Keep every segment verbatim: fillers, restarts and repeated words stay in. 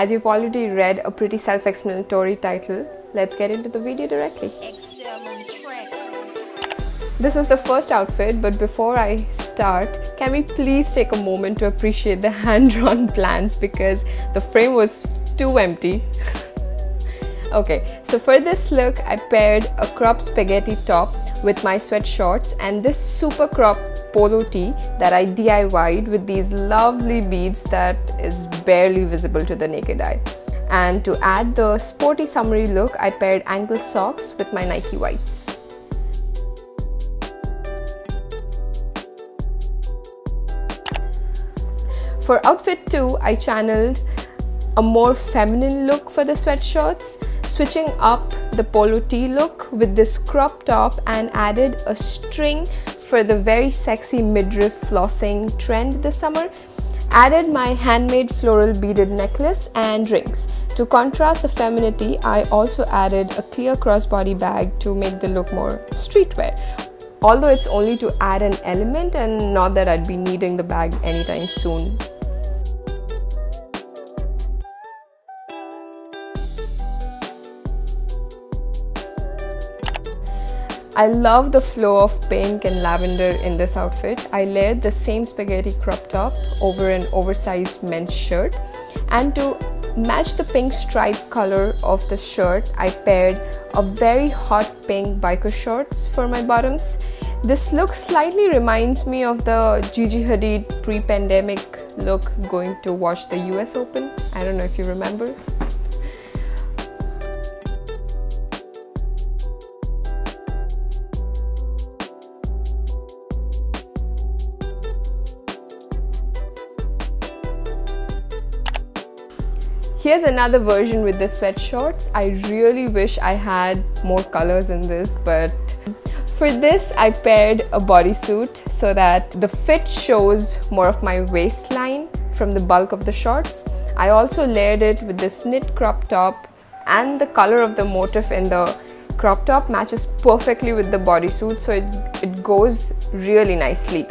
As you've already read a pretty self-explanatory title, let's get into the video directly. This is the first outfit, but before I start, can we please take a moment to appreciate the hand-drawn plans because the frame was too empty. Okay, so for this look, I paired a crop spaghetti top with my sweat shorts and this super crop polo tee that I D I Y'd with these lovely beads that is barely visible to the naked eye. And to add the sporty summery look, I paired ankle socks with my Nike whites. For outfit two, I channeled a more feminine look for the sweatshirts, switching up the polo tee look with this crop top and added a string for the very sexy midriff flossing trend this summer. Added my handmade floral beaded necklace and rings. To contrast the femininity, I also added a clear crossbody bag to make the look more streetwear. Although it's only to add an element and not that I'd be needing the bag anytime soon. I love the flow of pink and lavender in this outfit. I layered the same spaghetti crop top over an oversized men's shirt. And to match the pink stripe color of the shirt, I paired a very hot pink biker shorts for my bottoms. This look slightly reminds me of the Gigi Hadid pre-pandemic look going to watch the U S Open. I don't know if you remember. Here's another version with the sweatshorts. I really wish I had more colors in this, but for this I paired a bodysuit so that the fit shows more of my waistline from the bulk of the shorts. I also layered it with this knit crop top, and the color of the motif in the crop top matches perfectly with the bodysuit, so it, it goes really nicely.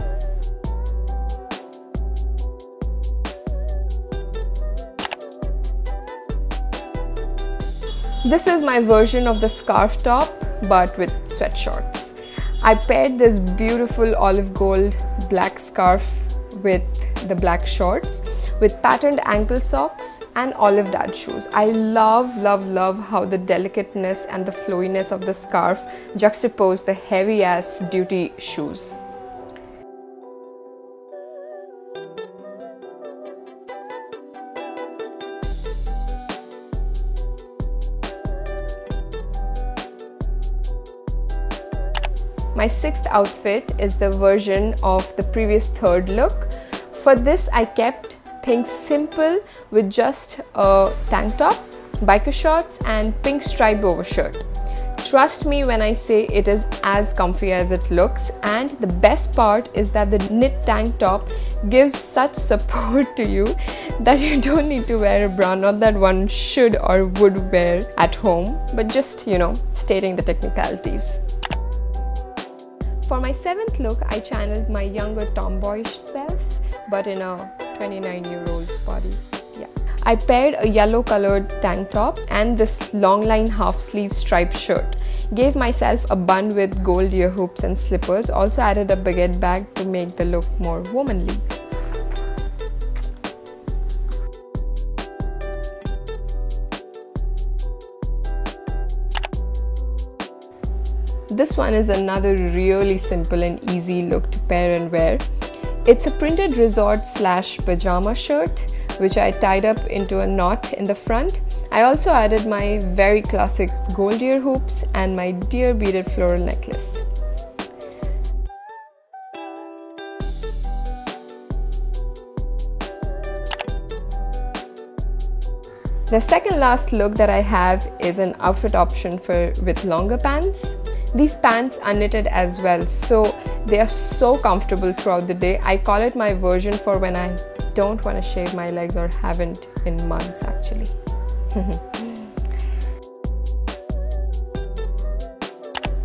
This is my version of the scarf top, but with sweatshorts. I paired this beautiful olive gold black scarf with the black shorts, with patterned ankle socks and olive dad shoes. I love, love, love how the delicateness and the flowiness of the scarf juxtapose the heavy-ass duty shoes. My sixth outfit is the version of the previous third look. For this, I kept things simple with just a tank top, biker shorts and pink striped overshirt. Trust me when I say it is as comfy as it looks, and the best part is that the knit tank top gives such support to you that you don't need to wear a bra, not that one should or would wear at home, but just, you know, stating the technicalities. For my seventh look, I channeled my younger tomboyish self, but in a twenty-nine-year-old's body. Yeah. I paired a yellow-colored tank top and this long-line half-sleeve striped shirt. Gave myself a bun with gold ear hoops and slippers. Also added a baguette bag to make the look more womanly. This one is another really simple and easy look to pair and wear. It's a printed resort slash pajama shirt, which I tied up into a knot in the front. I also added my very classic gold ear hoops and my deer beaded floral necklace. The second last look that I have is an outfit option for with longer pants. These pants are knitted as well, so they are so comfortable throughout the day. I call it my version for when I don't want to shave my legs or haven't in months actually.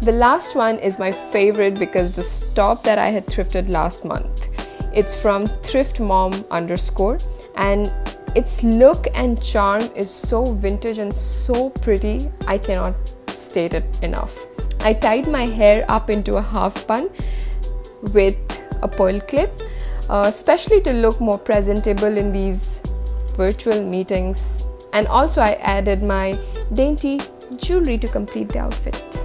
The last one is my favorite because this top that I had thrifted last month. It's from thriftmom underscore and Its look and charm is so vintage and so pretty, I cannot state it enough. I tied my hair up into a half bun with a pearl clip, uh, especially to look more presentable in these virtual meetings. And also I added my dainty jewelry to complete the outfit.